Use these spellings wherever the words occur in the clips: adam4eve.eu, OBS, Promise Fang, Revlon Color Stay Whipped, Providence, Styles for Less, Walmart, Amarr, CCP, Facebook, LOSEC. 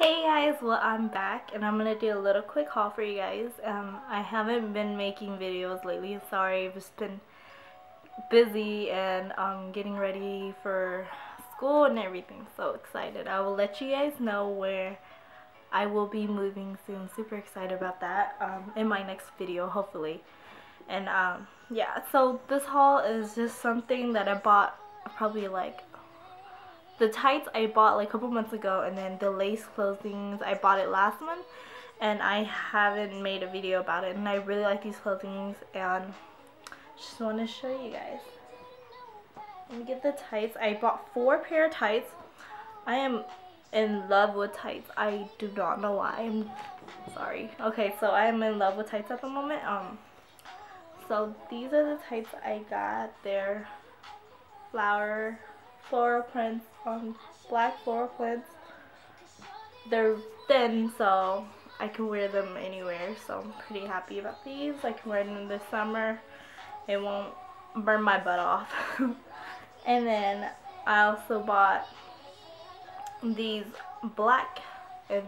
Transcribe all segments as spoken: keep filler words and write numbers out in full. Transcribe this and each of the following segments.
Hey guys, well I'm back and I'm gonna do a little quick haul for you guys. Um, I haven't been making videos lately, sorry, I've just been busy and um, getting ready for school and everything, so excited. I will let you guys know where I will be moving soon, super excited about that, um, in my next video hopefully. And um, yeah, so this haul is just something that I bought probably like the tights I bought like a couple months ago, and then the lace clothings I bought it last month and I haven't made a video about it, and I really like these clothings and just want to show you guys. Let me get the tights. I bought four pair of tights. I am in love with tights. I do not know why. I'm sorry. Okay, so I am in love with tights at the moment. Um, so these are the tights I got. They're flower floral prints, um, black floral prints. They're thin, so I can wear them anywhere, so I'm pretty happy about these. I can wear them this summer. It won't burn my butt off. And then I also bought these black and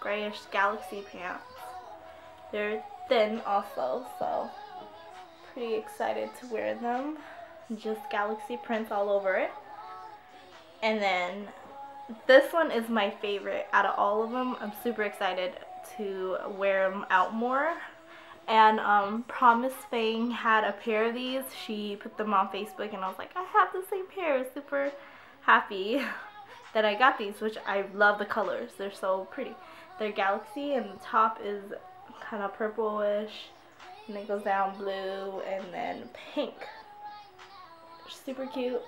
grayish galaxy pants. They're thin also, so pretty excited to wear them. Just galaxy prints all over it. And then this one is my favorite out of all of them. I'm super excited to wear them out more. And um, Promise Fang had a pair of these. She put them on Facebook and I was like, I have the same pair. Super happy that I got these, which I love the colors. They're so pretty. They're galaxy and the top is kind of purplish and it goes down blue and then pink. They're super cute.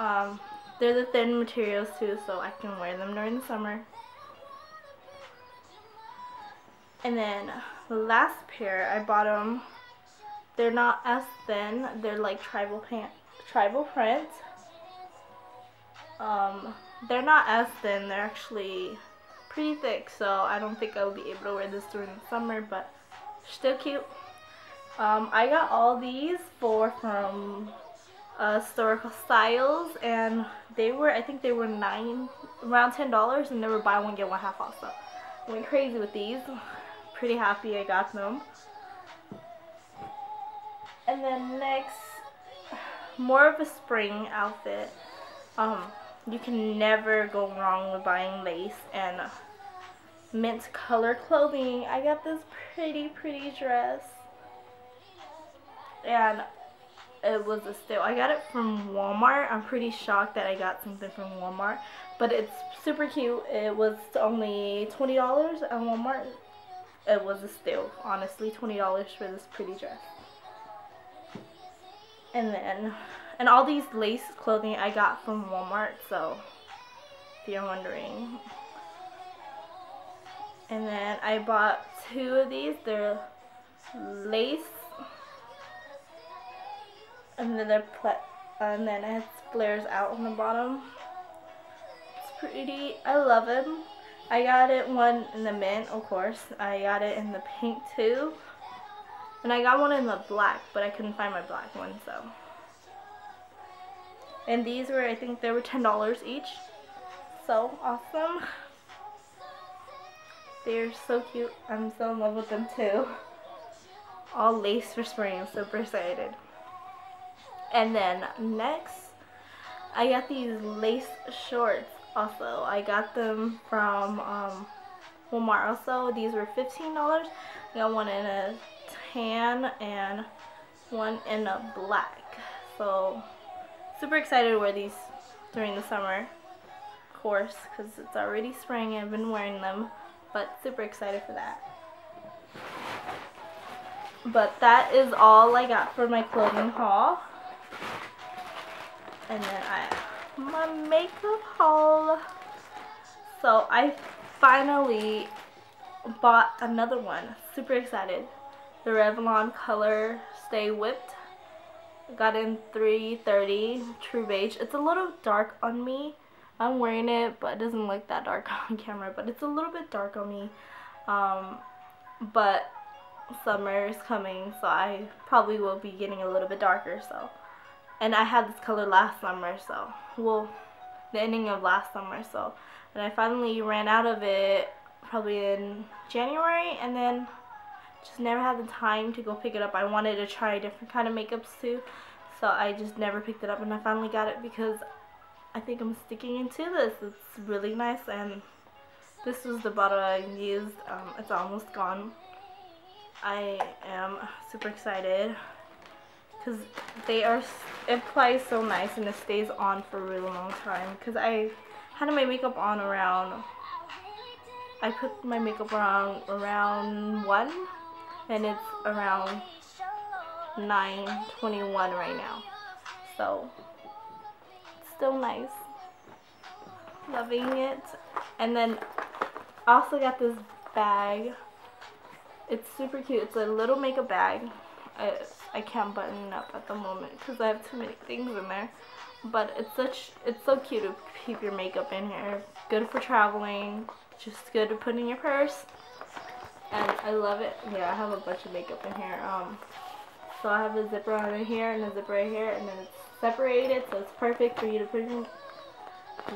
Um, they're the thin materials too, so I can wear them during the summer. And then the last pair, I bought them. They're not as thin. They're like tribal pant, tribal print. Um, they're not as thin. They're actually pretty thick, so I don't think I'll be able to wear this during the summer, but still cute. Um, I got all these four from uh, Historical Styles, and they were, I think they were nine, around ten dollars, and they were buy one get one half off. So I went crazy with these. Pretty happy I got them. And then next, more of a spring outfit. Um, you can never go wrong with buying lace and mint color clothing. I got this pretty, pretty dress, and it was a steal. I got it from Walmart. I'm pretty shocked that I got something from Walmart, but it's super cute. It was only twenty dollars at Walmart. It was a steal, honestly. Twenty dollars for this pretty dress. And then, and all these lace clothing I got from Walmart, so if you're wondering. And then I bought two of these. They're lace, and then they're pla and then it has flares out on the bottom. It's pretty. I love them. I got it one in the mint, of course. I got it in the pink too, and I got one in the black, but I couldn't find my black one, so. And these were, I think they were ten dollars each. So awesome. They're so cute. I'm so in love with them too. All lace for spring. I'm super excited. And then next, I got these lace shorts. Also, I got them from um, Walmart also. These were fifteen dollars. I got one in a tan and one in a black. So, super excited to wear these during the summer, of course, because it's already spring and I've been wearing them, but super excited for that. But that is all I got for my clothing haul. And then I... my makeup haul. So I finally bought another one. Super excited. The Revlon Color Stay Whipped. Got in three thirty True Beige. It's a little dark on me. I'm wearing it, but it doesn't look that dark on camera. But it's a little bit dark on me. Um, but summer is coming, so I probably will be getting a little bit darker. So. And I had this color last summer, so, well, the ending of last summer, so. And I finally ran out of it probably in January, and then just never had the time to go pick it up. I wanted to try different kind of makeups too, so I just never picked it up, and I finally got it because I think I'm sticking into this. It's really nice, and this was the bottle I used. Um, it's almost gone. I am super excited because they are, it applies so nice and it stays on for a really long time. Because I had my makeup on around, I put my makeup on around one, and it's around nine twenty-one right now. So it's still nice. Loving it. And then I also got this bag. It's super cute. It's a little makeup bag. I, I can't button up at the moment because I have too many things in there. But it's such, it's so cute to keep your makeup in here. Good for traveling. Just good to put in your purse. And I love it. Yeah, I have a bunch of makeup in here. Um, so I have a zipper on right here and a zipper right here. And then it's separated, so it's perfect for you to put in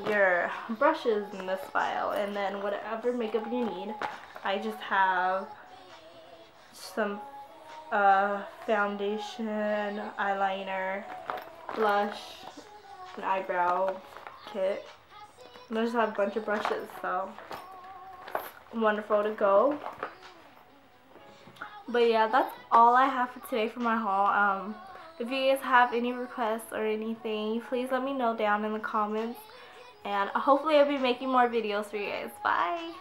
your brushes in this file. And then whatever makeup you need. I just have some uh, foundation, eyeliner, blush, an eyebrow kit. And I just have a bunch of brushes, so wonderful to go. But yeah, that's all I have for today for my haul. Um, if you guys have any requests or anything, please let me know down in the comments. And hopefully I'll be making more videos for you guys. Bye!